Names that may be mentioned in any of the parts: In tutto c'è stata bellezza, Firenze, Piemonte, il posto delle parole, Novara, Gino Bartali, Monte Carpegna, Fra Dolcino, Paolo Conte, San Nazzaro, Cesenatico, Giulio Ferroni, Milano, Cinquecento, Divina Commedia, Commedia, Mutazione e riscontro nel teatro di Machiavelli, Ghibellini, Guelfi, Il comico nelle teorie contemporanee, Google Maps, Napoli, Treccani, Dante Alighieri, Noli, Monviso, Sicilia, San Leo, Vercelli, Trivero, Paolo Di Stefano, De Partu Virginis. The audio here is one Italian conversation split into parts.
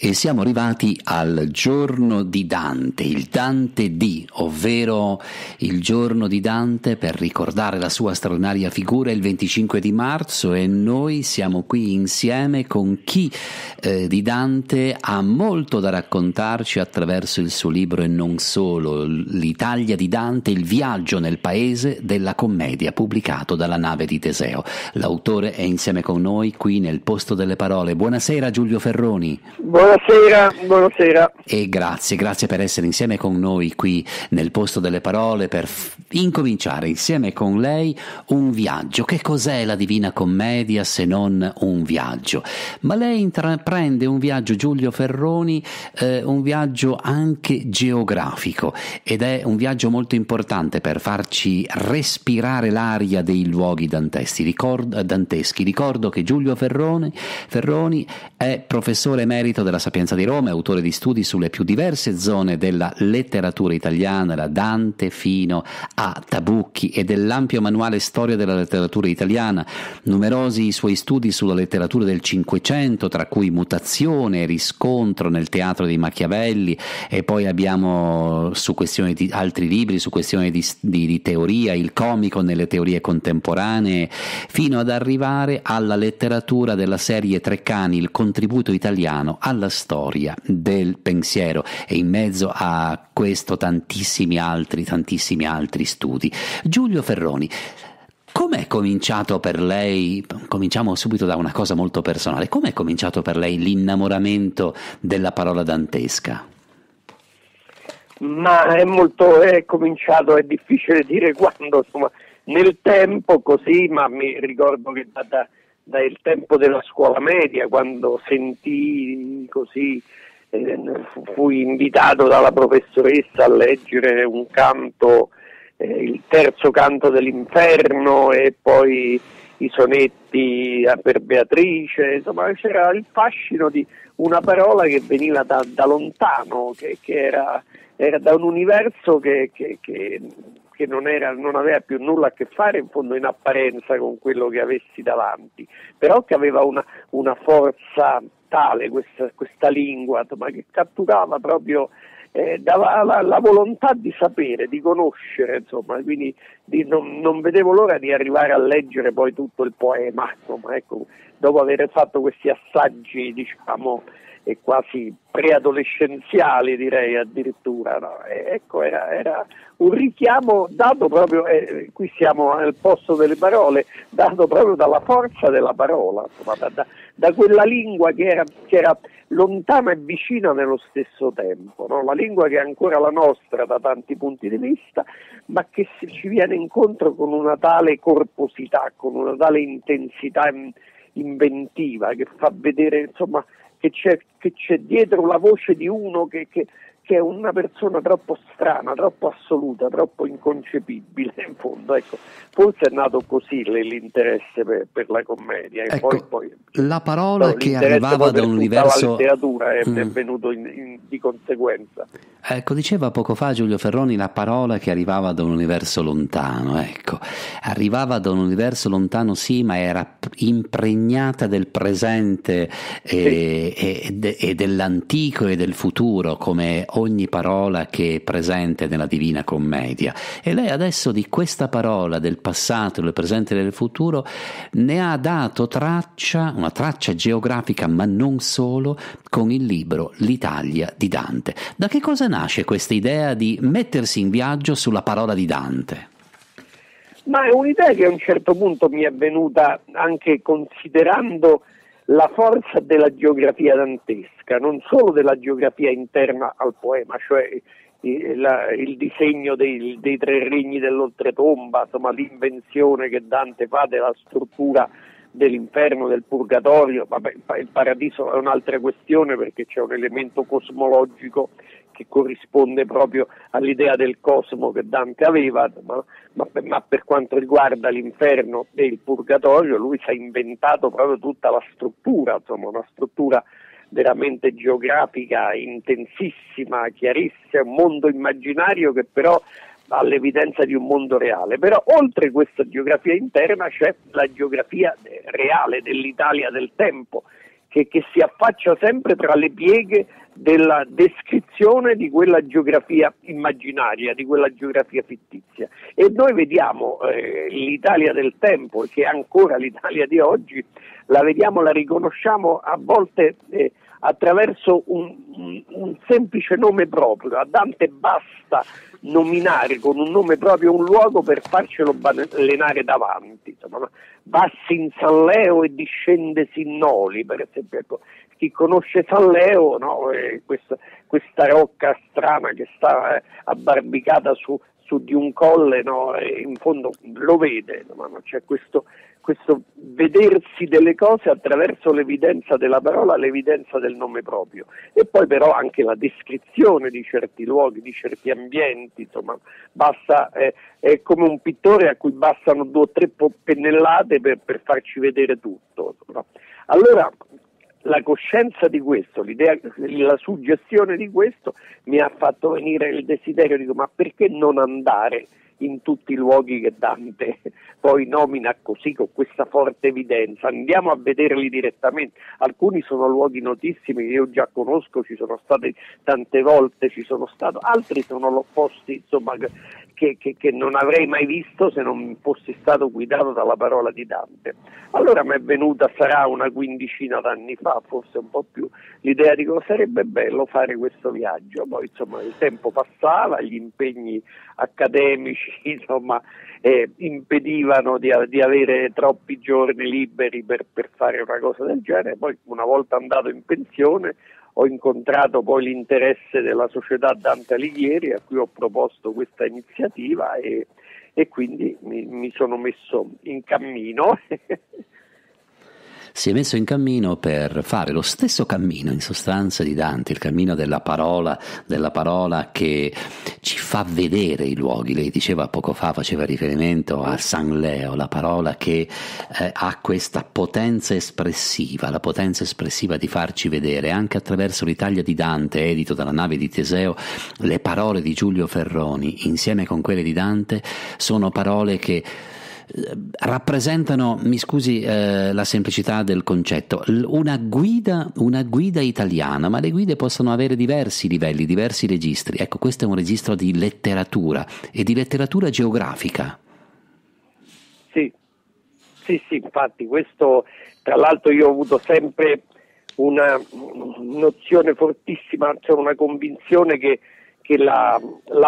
E siamo arrivati al giorno di Dante, il Dante D, ovvero il giorno di Dante per ricordare la sua straordinaria figura il 25 di marzo, e noi siamo qui insieme con chi di Dante ha molto da raccontarci attraverso il suo libro e non solo, L'Italia di Dante, il viaggio nel paese della Commedia, pubblicato dalla Nave di Teseo. L'autore è insieme con noi qui nel posto delle parole. Buonasera Giulio Ferroni. Buonasera. E grazie per essere insieme con noi qui nel posto delle parole per incominciare insieme con lei un viaggio. Che cos'è la Divina Commedia se non un viaggio? Ma lei intraprende un viaggio, Giulio Ferroni, un viaggio anche geografico, ed è un viaggio molto importante per farci respirare l'aria dei luoghi danteschi. Ricordo che Giulio Ferroni è professore emerito della Sapienza di Roma, è autore di studi sulle più diverse zone della letteratura italiana, da Dante fino a Tabucchi, e dell'ampio manuale Storia della letteratura italiana. Numerosi i suoi studi sulla letteratura del Cinquecento, tra cui Mutazione e Riscontro nel teatro dei Machiavelli, e poi abbiamo su questione di altri libri, su questione di teoria, il comico nelle teorie contemporanee, fino ad arrivare alla letteratura della serie Treccani, il contributo italiano alla storia del pensiero, e in mezzo a questo tantissimi altri studi. Giulio Ferroni, com'è cominciato per lei, cominciamo subito da una cosa molto personale, com'è cominciato per lei l'innamoramento della parola dantesca? Ma è difficile dire quando, insomma, nel tempo così, ma mi ricordo che dal tempo della scuola media, quando sentii così, fui invitato dalla professoressa a leggere un canto, il terzo canto dell'Inferno, e poi i sonetti per Beatrice. Insomma, c'era il fascino di una parola che veniva da lontano, che era da un universo che non aveva più nulla a che fare, in fondo, in apparenza, con quello che avessi davanti, però che aveva una forza tale, questa lingua, ma che catturava proprio, dava la volontà di sapere, di conoscere, insomma, quindi non vedevo l'ora di arrivare a leggere poi tutto il poema, insomma, ecco, dopo aver fatto questi assaggi, diciamo, e quasi preadolescenziali, direi addirittura, no? Ecco, era un richiamo dato proprio, qui siamo al posto delle parole, dato proprio dalla forza della parola, insomma, da quella lingua che era lontana e vicina nello stesso tempo, no? La lingua che è ancora la nostra da tanti punti di vista, ma che ci viene incontro con una tale corposità, con una tale intensità inventiva, che fa vedere, insomma, che c'è dietro la voce di uno che è una persona troppo strana, troppo assoluta, troppo inconcepibile, in fondo. Ecco, forse è nato così l'interesse per la commedia. Ecco, poi, la parola che arrivava da un universo... La letteratura è venuto di conseguenza. Ecco, diceva poco fa Giulio Ferroni, la parola che arrivava da un universo lontano, ecco. Arrivava da un universo lontano, sì, ma era impregnata del presente e dell'antico e del futuro, come ogni parola che è presente nella Divina Commedia. E lei adesso di questa parola del passato, del presente e del futuro ne ha dato traccia, una traccia geografica, ma non solo, con il libro L'Italia di Dante. Da che cosa nasce questa idea di mettersi in viaggio sulla parola di Dante? Ma è un'idea che a un certo punto mi è venuta anche considerando la forza della geografia dantesca, non solo della geografia interna al poema, cioè il disegno dei tre regni dell'oltretomba, insomma, l'invenzione che Dante fa della struttura dell'inferno, del purgatorio. Vabbè, il paradiso è un'altra questione, perché c'è un elemento cosmologico che corrisponde proprio all'idea del cosmo che Dante aveva, ma per quanto riguarda l'inferno e il purgatorio, lui si è inventato proprio tutta la struttura, insomma, una struttura veramente geografica, intensissima, chiarissima, un mondo immaginario che però all'evidenza di un mondo reale. Però oltre questa geografia interna c'è la geografia reale dell'Italia del tempo, che si affaccia sempre tra le pieghe della descrizione di quella geografia immaginaria, di quella geografia fittizia. E noi vediamo l'Italia del tempo, che è ancora l'Italia di oggi, la vediamo, la riconosciamo a volte attraverso un semplice nome proprio. A Dante basta nominare con un nome proprio un luogo per farcelo balenare davanti. Insomma, passi in San Leo e discendesi in Noli, per esempio. Ecco, chi conosce San Leo, no? Questa rocca strana che sta abbarbicata su di un colle, no? E in fondo lo vede, no? C'è questo vedersi delle cose attraverso l'evidenza della parola, l'evidenza del nome proprio, e poi però anche la descrizione di certi luoghi, di certi ambienti. Insomma, basta, è come un pittore a cui bastano 2 o 3 pennellate per farci vedere tutto. No? Allora, la coscienza di questo, l'idea, la suggestione di questo mi ha fatto venire il desiderio di dire: ma perché non andare in tutti i luoghi che Dante poi nomina così, con questa forte evidenza? Andiamo a vederli direttamente. Alcuni sono luoghi notissimi che io già conosco, ci sono stati tante volte, ci sono stato, altri sono l'opposto, insomma, che non avrei mai visto se non fossi stato guidato dalla parola di Dante. Allora mi è venuta, sarà una quindicina d'anni fa, forse un po' più, l'idea di cosa sarebbe bello fare questo viaggio. Poi insomma il tempo passava, gli impegni accademici insomma impedivano di avere troppi giorni liberi per fare una cosa del genere. Poi, una volta andato in pensione, ho incontrato poi l'interesse della società Dante Alighieri, a cui ho proposto questa iniziativa, e quindi mi sono messo in cammino. Si è messo in cammino per fare lo stesso cammino, in sostanza, di Dante, il cammino della parola che ci fa vedere i luoghi. Lei diceva poco fa, faceva riferimento a San Leo, la parola che ha questa potenza espressiva, la potenza espressiva di farci vedere, anche attraverso l'Italia di Dante, edito dalla Nave di Teseo. Le parole di Giulio Ferroni, insieme con quelle di Dante, sono parole che rappresentano, mi scusi la semplicità del concetto, una guida italiana, ma le guide possono avere diversi livelli, diversi registri. Ecco, questo è un registro di letteratura e di letteratura geografica. Sì, infatti questo, tra l'altro, io ho avuto sempre una nozione fortissima, cioè una convinzione che la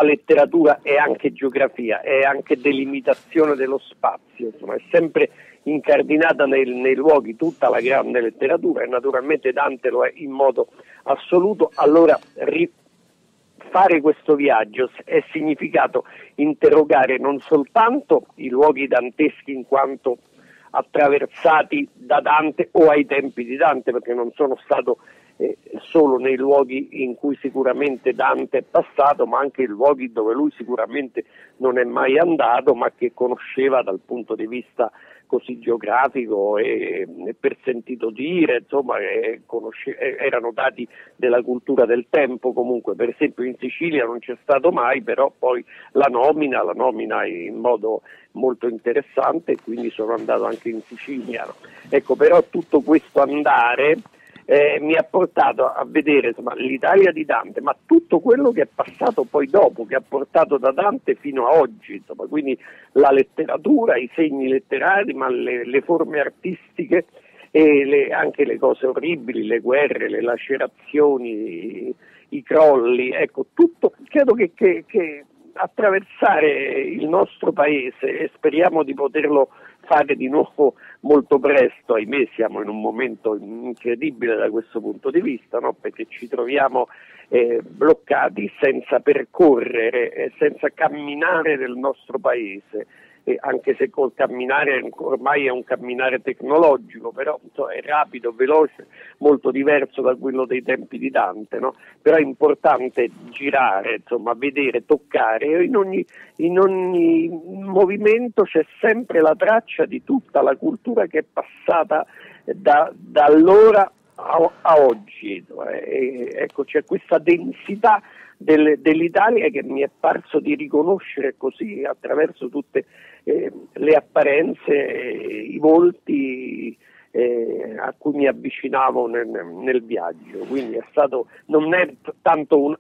letteratura è anche geografia, è anche delimitazione dello spazio, insomma, è sempre incardinata nei luoghi tutta la grande letteratura, e naturalmente Dante lo è in modo assoluto. Allora fare questo viaggio è significato interrogare non soltanto i luoghi danteschi in quanto attraversati da Dante o ai tempi di Dante, perché non sono stato solo nei luoghi in cui sicuramente Dante è passato, ma anche i luoghi dove lui sicuramente non è mai andato, ma che conosceva dal punto di vista così geografico e per sentito dire, insomma, erano dati della cultura del tempo. Comunque, per esempio, in Sicilia non c'è stato mai, però poi la nomina in modo molto interessante, quindi sono andato anche in Sicilia. Ecco, però tutto questo andare mi ha portato a vedere, insomma, l'Italia di Dante, ma tutto quello che è passato poi dopo, che ha portato da Dante fino a oggi, insomma, quindi la letteratura, i segni letterari, ma le forme artistiche e anche le cose orribili, le guerre, le lacerazioni, i crolli. Ecco, tutto, credo che attraversare il nostro paese, e speriamo di poterlo fare di nuovo molto presto. Ahimè, siamo in un momento incredibile da questo punto di vista, no? Perché ci troviamo bloccati, senza percorrere, senza camminare nel nostro paese, anche se col camminare ormai è un camminare tecnologico, però insomma, è rapido, veloce, molto diverso da quello dei tempi di Dante, no? Però è importante girare, insomma, vedere, toccare. In ogni movimento c'è sempre la traccia di tutta la cultura che è passata da allora a oggi. Ecco, c'è questa densità dell'Italia che mi è parso di riconoscere così, attraverso tutte le apparenze, i volti, a cui mi avvicinavo nel viaggio, quindi non è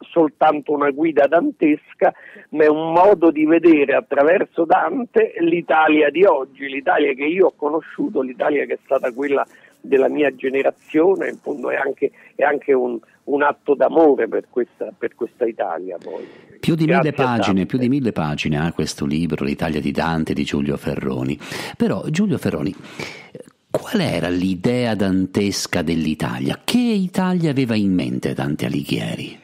soltanto una guida dantesca, ma è un modo di vedere attraverso Dante l'Italia di oggi, l'Italia che io ho conosciuto, l'Italia che è stata quella della mia generazione. In fondo è anche un atto d'amore per questa Italia. Poi più di 1000 pagine ha questo libro, L'Italia di Dante, di Giulio Ferroni. Però Giulio Ferroni, qual era l'idea dantesca dell'Italia? Che Italia aveva in mente Dante Alighieri?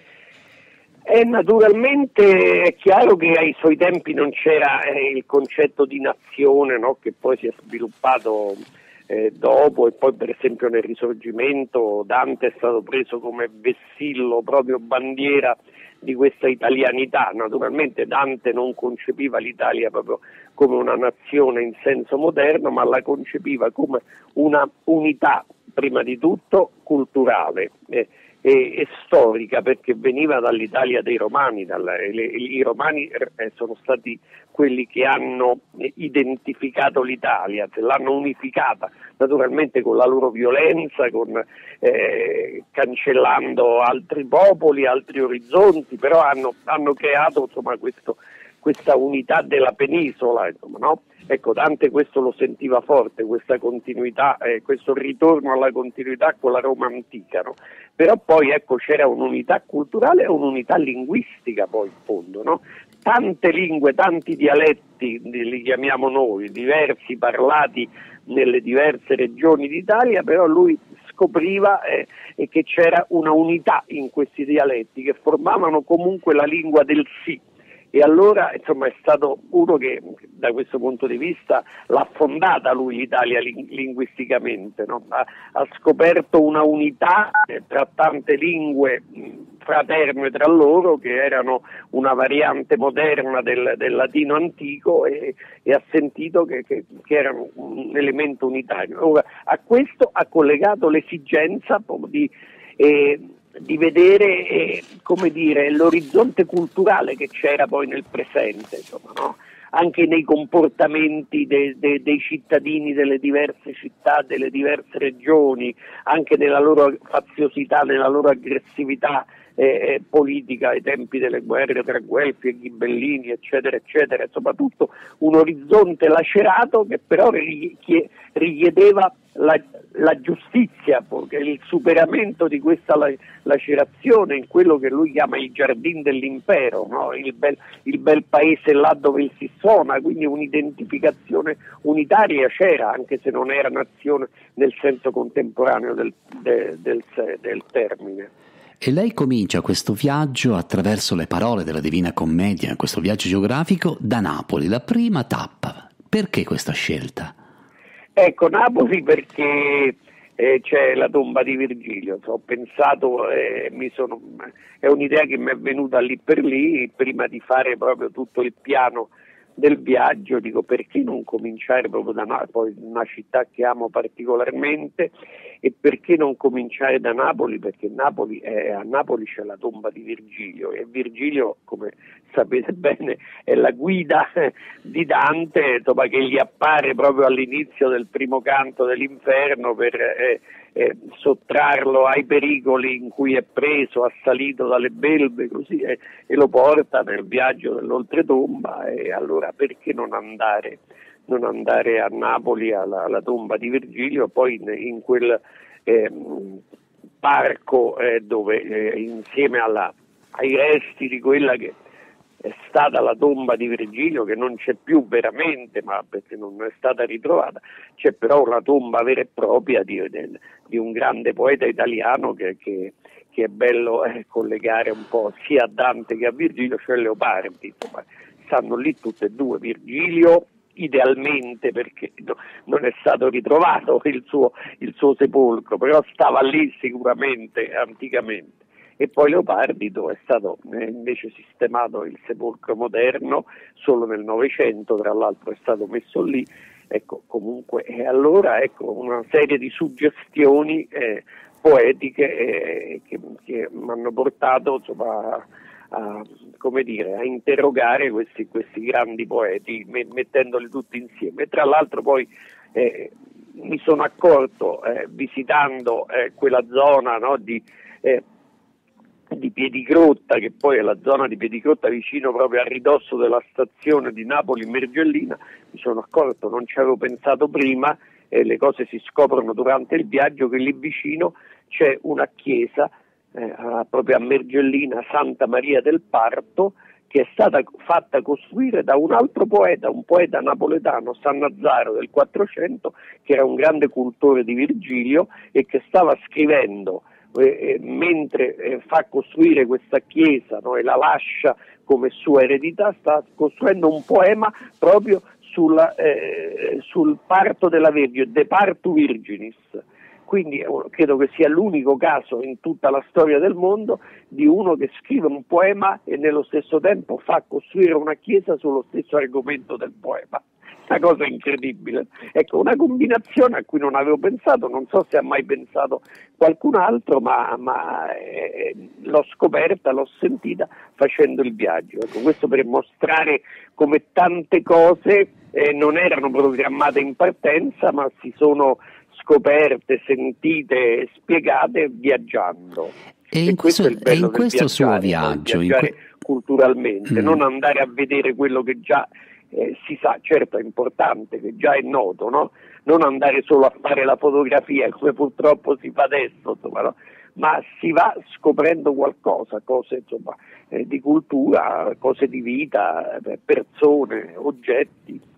Naturalmente è chiaro che ai suoi tempi non c'era il concetto di nazione, no? Che poi si è sviluppato dopo, e poi per esempio nel Risorgimento Dante è stato preso come vessillo, proprio bandiera di questa italianità. Naturalmente Dante non concepiva l'Italia proprio come una nazione in senso moderno, ma la concepiva come una unità prima di tutto culturale e storica, perché veniva dall'Italia dei Romani. I Romani sono stati quelli che hanno identificato l'Italia, l'hanno unificata, naturalmente con la loro violenza, cancellando altri popoli, altri orizzonti, però hanno creato, insomma, questa unità della penisola, insomma, no? Ecco, Dante questo lo sentiva forte, questa continuità, questo ritorno alla continuità con la Roma antica, no? Però poi, ecco, c'era un'unità culturale e un'unità linguistica poi in fondo, no? Tante lingue, tanti dialetti, li chiamiamo noi, diversi, parlati nelle diverse regioni d'Italia, però lui scopriva che c'era una unità in questi dialetti che formavano comunque la lingua del sì. E allora, insomma, è stato uno che da questo punto di vista l'ha fondata lui l'Italia linguisticamente, no? Ha scoperto una unità tra tante lingue fraterne tra loro, che erano una variante moderna del latino antico, e ha sentito che era un elemento unitario. Ora, a questo ha collegato l'esigenza di vedere, come dire, l'orizzonte culturale che c'era poi nel presente, insomma, no? Anche nei comportamenti dei cittadini delle diverse città, delle diverse regioni, anche nella loro faziosità, nella loro aggressività politica ai tempi delle guerre tra Guelfi e Ghibellini, eccetera eccetera, e soprattutto un orizzonte lacerato che però richiedeva la giustizia, perché il superamento di questa lacerazione in quello che lui chiama il giardino dell'impero, no? Il bel paese là dove il si suona, quindi un'identificazione unitaria c'era, anche se non era nazione nel senso contemporaneo del termine. E lei comincia questo viaggio attraverso le parole della Divina Commedia, questo viaggio geografico, da Napoli, la prima tappa. Perché questa scelta? Ecco, Napoli perché c'è la tomba di Virgilio. Ho pensato, è un'idea che mi è venuta lì per lì, prima di fare proprio tutto il piano del viaggio, dico perché non cominciare proprio da Napoli, una città che amo particolarmente, e perché non cominciare da Napoli, perché a Napoli c'è la tomba di Virgilio, e Virgilio, come sapete bene, è la guida di Dante, insomma, che gli appare proprio all'inizio del primo canto dell'Inferno per sottrarlo ai pericoli in cui è preso, assalito dalle belve, così, e lo porta nel viaggio dell'oltretomba. E allora perché non andare a Napoli alla tomba di Virgilio, poi in quel parco dove insieme ai resti di quella che è stata la tomba di Virgilio, che non c'è più veramente, ma perché non è stata ritrovata, c'è però una tomba vera e propria di un grande poeta italiano che è bello collegare un po' sia a Dante che a Virgilio, cioè Leopardi. Stanno lì tutte e due. Virgilio idealmente, perché non è stato ritrovato il suo sepolcro, però stava lì sicuramente anticamente. E poi Leopardi, dove è stato invece sistemato il sepolcro moderno solo nel Novecento, tra l'altro è stato messo lì. Ecco, comunque, e allora, ecco, una serie di suggestioni poetiche che mi hanno portato, insomma, a interrogare questi grandi poeti, mettendoli tutti insieme. Tra l'altro poi mi sono accorto visitando quella zona, no, di Piedigrotta, che poi è la zona di Piedigrotta vicino proprio a ridosso della stazione di Napoli Mergellina, mi sono accorto, non ci avevo pensato prima, e le cose si scoprono durante il viaggio, che lì vicino c'è una chiesa proprio a Mergellina, Santa Maria del Parto, che è stata fatta costruire da un altro poeta, un poeta napoletano, San Nazzaro del 400, che era un grande cultore di Virgilio e che stava scrivendo mentre fa costruire questa chiesa, no, e la lascia come sua eredità, sta costruendo un poema proprio sul parto della Vergine, De Partu Virginis. Quindi credo che sia l'unico caso in tutta la storia del mondo di uno che scrive un poema e nello stesso tempo fa costruire una chiesa sullo stesso argomento del poema. Una cosa incredibile. Ecco, una combinazione a cui non avevo pensato, non so se ha mai pensato qualcun altro, ma l'ho scoperta, l'ho sentita facendo il viaggio. Ecco, questo per mostrare come tante cose non erano programmate in partenza, ma si sono scoperte, sentite, spiegate viaggiando. E in questo, è in questo suo viaggio, culturalmente, non andare a vedere quello che già si sa, certo è importante, che già è noto, no? Non andare solo a fare la fotografia come purtroppo si fa adesso, insomma, no? Ma si va scoprendo qualcosa, cose insomma, di cultura, cose di vita, persone, oggetti.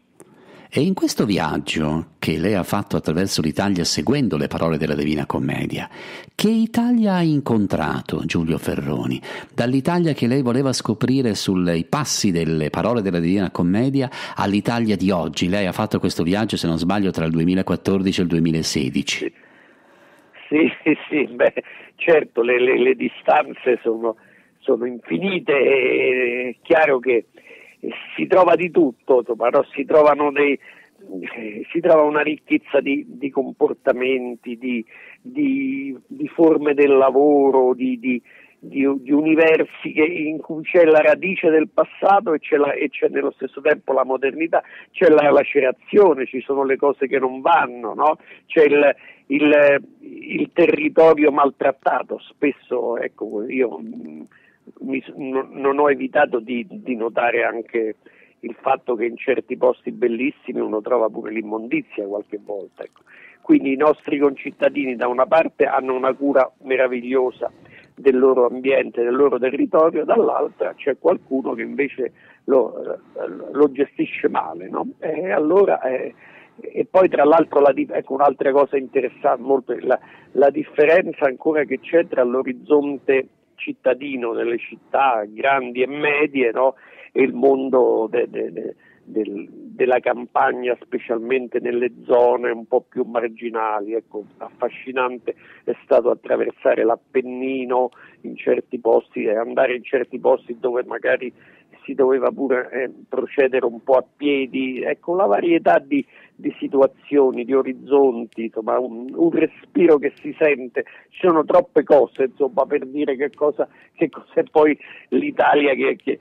E in questo viaggio che lei ha fatto attraverso l'Italia seguendo le parole della Divina Commedia, che Italia ha incontrato Giulio Ferroni? Dall'Italia che lei voleva scoprire sui passi delle parole della Divina Commedia all'Italia di oggi. Lei ha fatto questo viaggio, se non sbaglio, tra il 2014 e il 2016. Sì, beh, certo, le distanze sono infinite, è chiaro che si trova di tutto, però si trova una ricchezza di comportamenti, di forme del lavoro, di universi in cui c'è la radice del passato e c'è nello stesso tempo la modernità, c'è la lacerazione, ci sono le cose che non vanno, no? C'è il territorio maltrattato, spesso, ecco, io non ho evitato di notare anche il fatto che in certi posti bellissimi uno trova pure l'immondizia qualche volta, ecco. Quindi i nostri concittadini da una parte hanno una cura meravigliosa del loro ambiente, del loro territorio, dall'altra c'è qualcuno che invece lo gestisce male, no? E allora e poi tra l'altro ecco un'altra cosa interessante molto, la differenza ancora che c'è tra l'orizzonte cittadino delle città grandi e medie, no? E il mondo della campagna, specialmente nelle zone un po' più marginali. Ecco, affascinante è stato attraversare l'Appennino in certi posti e andare in certi posti dove magari si doveva pure procedere un po' a piedi, ecco la varietà di situazioni, di orizzonti, insomma un respiro che si sente, ci sono troppe cose insomma per dire che cosa è poi l'Italia che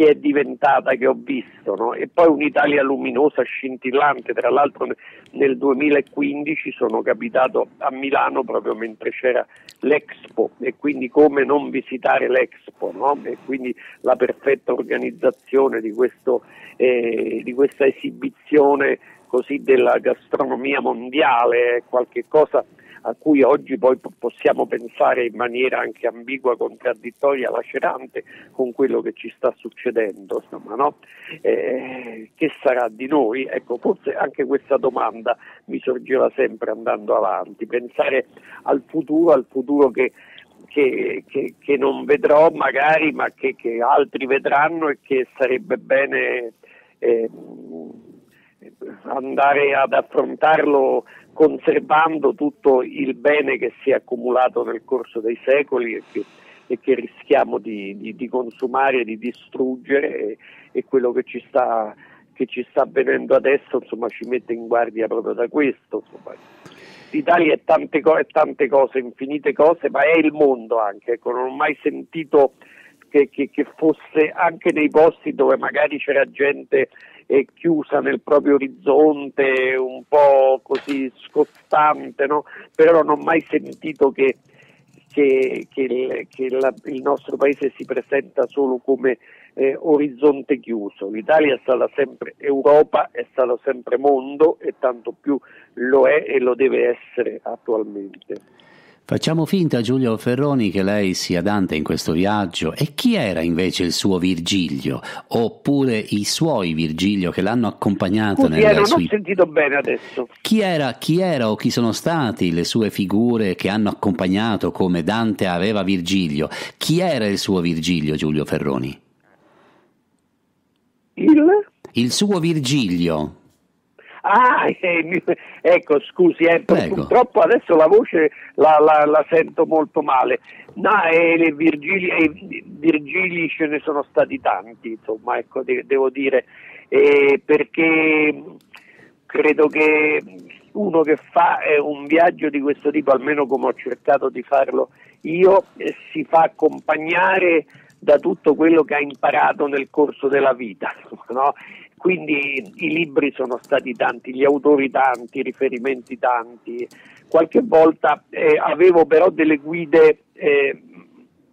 è diventata, che ho visto, no? E poi un'Italia luminosa, scintillante. Tra l'altro nel 2015 sono capitato a Milano proprio mentre c'era l'Expo, e quindi come non visitare l'Expo, no? E quindi la perfetta organizzazione di questa esibizione così della gastronomia mondiale, qualche cosa a cui oggi poi possiamo pensare in maniera anche ambigua, contraddittoria, lacerante con quello che ci sta succedendo, insomma, no? Che sarà di noi? Ecco, forse anche questa domanda mi sorgeva sempre andando avanti, pensare al futuro che non vedrò magari, ma che altri vedranno, e che sarebbe bene andare ad affrontarlo conservando tutto il bene che si è accumulato nel corso dei secoli e che rischiamo di consumare, di distruggere, e quello che ci sta avvenendo adesso insomma ci mette in guardia proprio da questo. Insomma, l'Italia è tante cose, infinite cose, ma è il mondo anche, ecco, non ho mai sentito che fosse anche nei posti dove magari c'era gente e chiusa nel proprio orizzonte, un po' così scostante, no? Però non ho mai sentito che il nostro paese si presenta solo come orizzonte chiuso. L'Italia è stata sempre Europa, è stato sempre mondo, e tanto più lo è e lo deve essere attualmente. Facciamo finta, Giulio Ferroni, che lei sia Dante in questo viaggio. E chi era invece il suo Virgilio, oppure i suoi Virgilio che l'hanno accompagnato? Non ho sentito bene adesso. Chi era o chi sono stati le sue figure che hanno accompagnato, come Dante aveva Virgilio? Chi era il suo Virgilio, Giulio Ferroni? Il suo Virgilio. Ah, ecco, scusi, purtroppo adesso la voce la sento molto male. No, Virgili ce ne sono stati tanti, insomma, ecco, devo dire, perché credo che uno che fa un viaggio di questo tipo, almeno come ho cercato di farlo io, si fa accompagnare da tutto quello che ha imparato nel corso della vita, no? Quindi i libri sono stati tanti, gli autori tanti, i riferimenti tanti. Qualche volta avevo però delle guide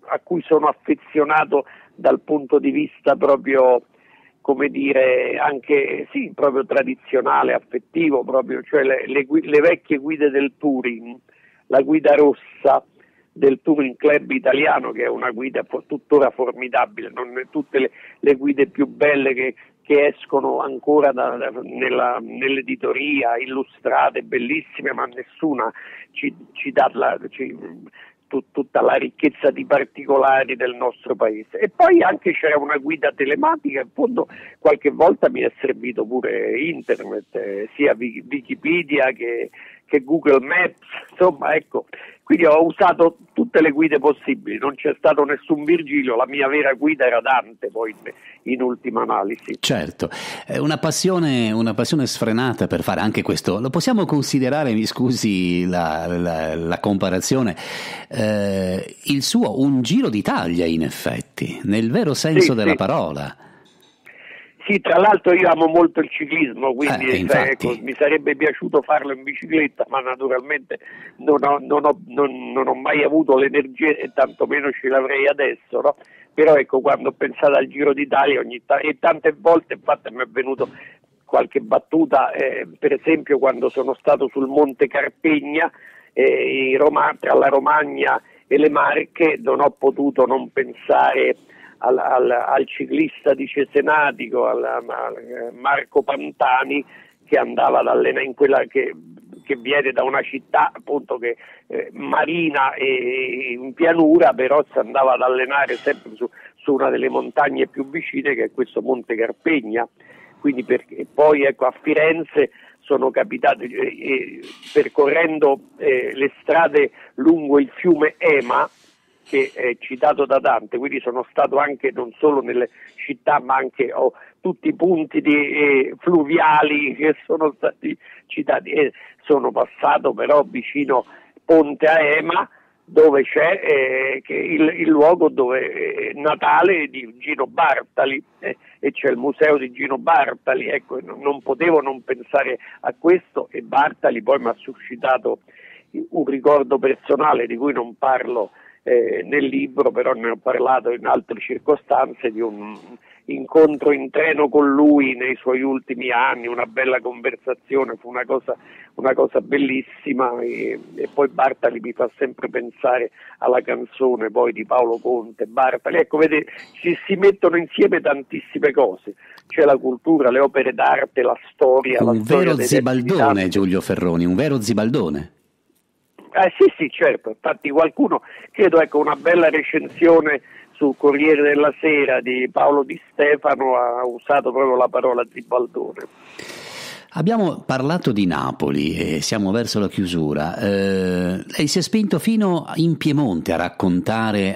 a cui sono affezionato dal punto di vista proprio, come dire, anche sì, proprio tradizionale, affettivo, proprio, cioè le vecchie guide del Touring, la guida rossa del Touring Club italiano, che è una guida tuttora formidabile, non tutte le guide più belle che escono ancora nell'editoria, illustrate, bellissime, ma nessuna ci dà tutta la ricchezza di particolari del nostro paese. E poi anche c'era una guida telematica, in fondo qualche volta mi è servito pure internet, sia Wikipedia che Google Maps, insomma, ecco. Quindi ho usato tutte le guide possibili, non c'è stato nessun Virgilio, la mia vera guida era Dante, poi in ultima analisi. Certo, è una passione sfrenata per fare anche questo. Lo possiamo considerare, mi scusi la comparazione, il suo un giro d'Italia, in effetti, nel vero senso della parola. Sì, tra l'altro io amo molto il ciclismo, quindi ecco, mi sarebbe piaciuto farlo in bicicletta, ma naturalmente non ho mai avuto l'energia, e tantomeno ce l'avrei adesso, no? Però ecco, quando ho pensato al Giro d'Italia, tante volte infatti mi è venuto qualche battuta, per esempio quando sono stato sul Monte Carpegna, tra la Romagna e le Marche, non ho potuto non pensare al ciclista di Cesenatico, Marco Pantani, che andava ad allenare in quella che viene da una città appunto che marina e in pianura, però si andava ad allenare sempre su una delle montagne più vicine, che è questo Monte Carpegna. Quindi poi ecco, a Firenze sono capitato percorrendo le strade lungo il fiume Ema, che è citato da Dante, quindi sono stato anche non solo nelle città, ma anche tutti i punti fluviali che sono stati citati. Sono passato però vicino Ponte a Ema, dove c'è il luogo dove è natale di Gino Bartali, e c'è il museo di Gino Bartali. Ecco, non potevo non pensare a questo, e Bartali poi mi ha suscitato un ricordo personale di cui non parlo nel libro, però ne ho parlato in altre circostanze, di un incontro in treno con lui nei suoi ultimi anni, una bella conversazione, fu una cosa bellissima, e poi Bartali mi fa sempre pensare alla canzone poi di Paolo Conte, Bartali. Ecco, vede, si mettono insieme tantissime cose, c'è la cultura, le opere d'arte, la storia, un vero Zibaldone, Giulio Ferroni, un vero Zibaldone. Sì, certo, infatti qualcuno, credo, ecco, una bella recensione sul Corriere della Sera di Paolo Di Stefano ha usato proprio la parola Zibaldone. Abbiamo parlato di Napoli e siamo verso la chiusura. Lei si è spinto fino in Piemonte a raccontare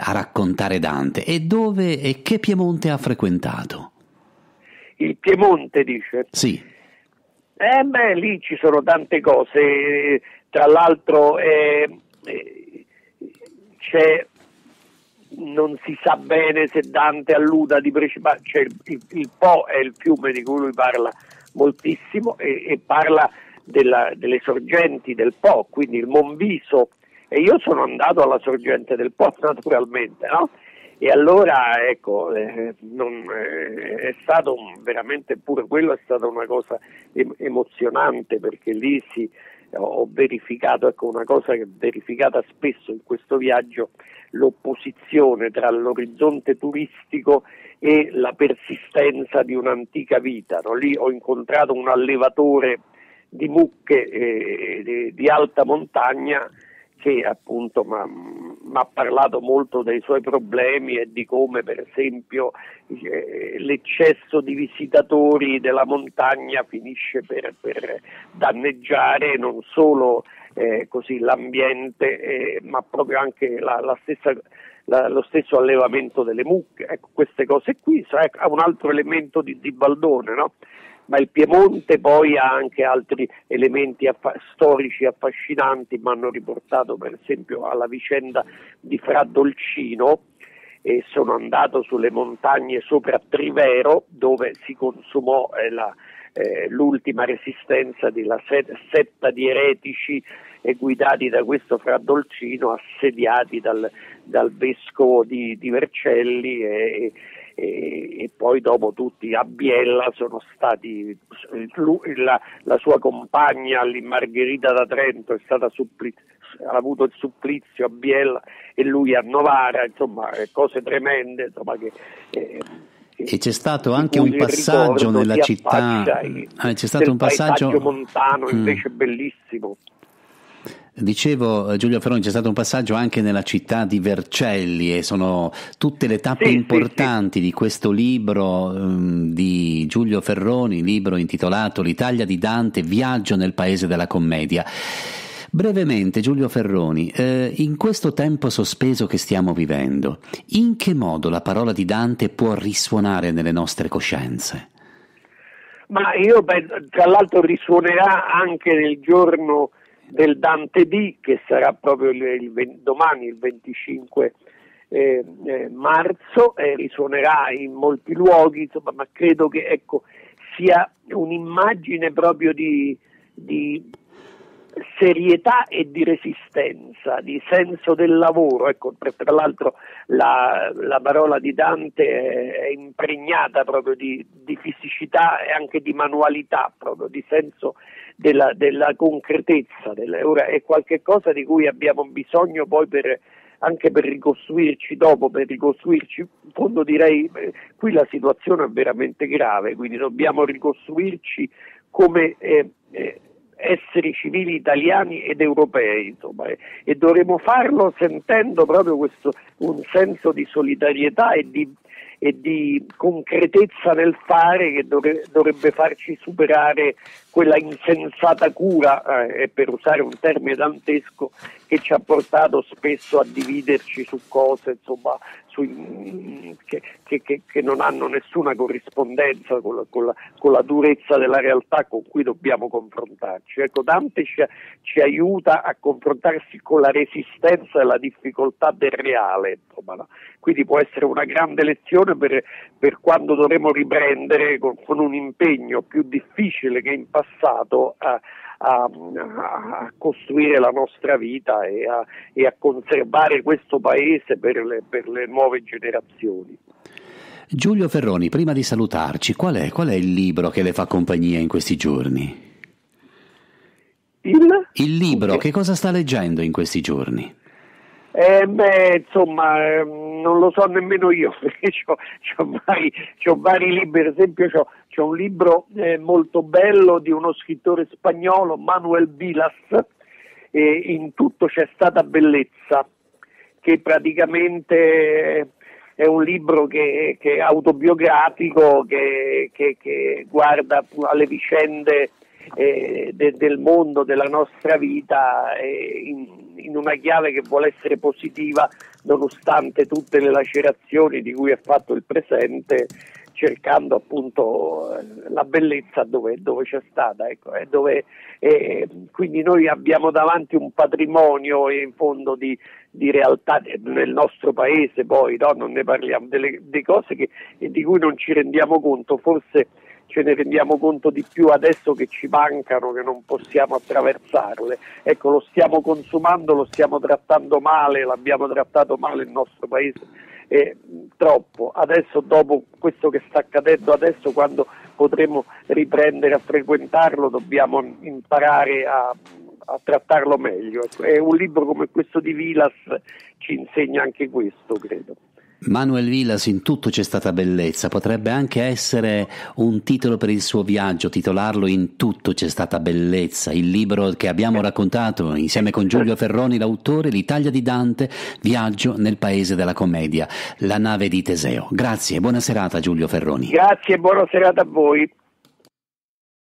Dante. E dove e che Piemonte ha frequentato? Il Piemonte, dice? Sì. Lì ci sono tante cose. Tra l'altro c'è non si sa bene se Dante alluda di preciso, cioè il Po è il fiume di cui lui parla moltissimo e parla delle sorgenti del Po, quindi il Monviso, e io sono andato alla sorgente del Po naturalmente, no? E allora ecco, è stato veramente, pure quello è stata una cosa emozionante, perché lì ho verificato, ecco, una cosa che è verificata spesso in questo viaggio, l'opposizione tra l'orizzonte turistico e la persistenza di un'antica vita, no? Lì ho incontrato un allevatore di mucche di alta montagna che appunto mi ha parlato molto dei suoi problemi e di come per esempio l'eccesso di visitatori della montagna finisce per danneggiare non solo così l'ambiente, ma proprio anche lo stesso allevamento delle mucche. Ecco, queste cose qui, è un altro elemento di Zibaldone, no? Ma il Piemonte poi ha anche altri elementi storici affascinanti, mi hanno riportato per esempio alla vicenda di Fra Dolcino, e sono andato sulle montagne sopra Trivero, dove si consumò l'ultima resistenza della setta di eretici guidati da questo Fra Dolcino, assediati dal vescovo di Vercelli, e poi dopo tutti a Biella sono stati, la sua compagna Margherita da Trento è stata ha avuto il supplizio a Biella e lui a Novara, insomma cose tremende, insomma che... E c'è stato anche un passaggio nella città, c'è stato un passaggio montano invece bellissimo. Dicevo, Giulio Ferroni, c'è stato un passaggio anche nella città di Vercelli, e sono tutte le tappe importanti di questo libro di Giulio Ferroni, libro intitolato L'Italia di Dante, viaggio nel paese della Commedia. Brevemente, Giulio Ferroni, in questo tempo sospeso che stiamo vivendo, in che modo la parola di Dante può risuonare nelle nostre coscienze? Ma io penso, tra l'altro, risuonerà anche nel giorno del Dante D, che sarà proprio domani, il 25 marzo, risuonerà in molti luoghi, insomma, ma credo che ecco sia un'immagine proprio di serietà e di resistenza, di senso del lavoro. Ecco, tra l'altro la parola di Dante è impregnata proprio di fisicità e anche di manualità, proprio di senso della concretezza. Ora è qualcosa di cui abbiamo bisogno poi anche per ricostruirci dopo, per ricostruirci, in fondo direi qui la situazione è veramente grave, quindi dobbiamo ricostruirci come esseri civili italiani ed europei, insomma, e dovremo farlo sentendo proprio questo, un senso di solidarietà e di concretezza nel fare, che dovrebbe farci superare quella insensata cura, e per usare un termine dantesco, che ci ha portato spesso a dividerci su cose, insomma, che non hanno nessuna corrispondenza con la durezza della realtà con cui dobbiamo confrontarci. Ecco, Dante ci aiuta a confrontarsi con la resistenza e la difficoltà del reale, insomma, no? Quindi può essere una grande lezione per quando dovremo riprendere con un impegno più difficile che in passato a costruire la nostra vita e a conservare questo paese per le nuove generazioni. Giulio Ferroni, prima di salutarci, qual è il libro che le fa compagnia in questi giorni? Il libro, che cosa sta leggendo in questi giorni? Insomma, non lo so nemmeno io, perché c'ho vari libri. Per esempio c'è un libro molto bello di uno scrittore spagnolo, Manuel Vilas, In tutto c'è stata bellezza, che praticamente è un libro che è autobiografico, che guarda alle vicende del mondo, della nostra vita, in una chiave che vuole essere positiva nonostante tutte le lacerazioni di cui è fatto il presente. cercando appunto la bellezza dove c'è stata, ecco, quindi noi abbiamo davanti un patrimonio in fondo di realtà nel nostro paese, poi no? Non ne parliamo, delle cose di cui non ci rendiamo conto, forse ce ne rendiamo conto di più adesso che ci mancano, che non possiamo attraversarle, ecco, lo stiamo consumando, lo stiamo trattando male, l'abbiamo trattato male il nostro paese. Troppo, adesso dopo questo che sta accadendo adesso, quando potremo riprendere a frequentarlo, dobbiamo imparare a trattarlo meglio. E un libro come questo di Vilas ci insegna anche questo, credo. Manuel Vilas, In tutto c'è stata bellezza, potrebbe anche essere un titolo per il suo viaggio, titolarlo In tutto c'è stata bellezza, il libro che abbiamo raccontato insieme con Giulio Ferroni, l'autore, L'Italia di Dante, viaggio nel paese della commedia, la nave di Teseo. Grazie, buona serata Giulio Ferroni. Grazie, buona serata a voi.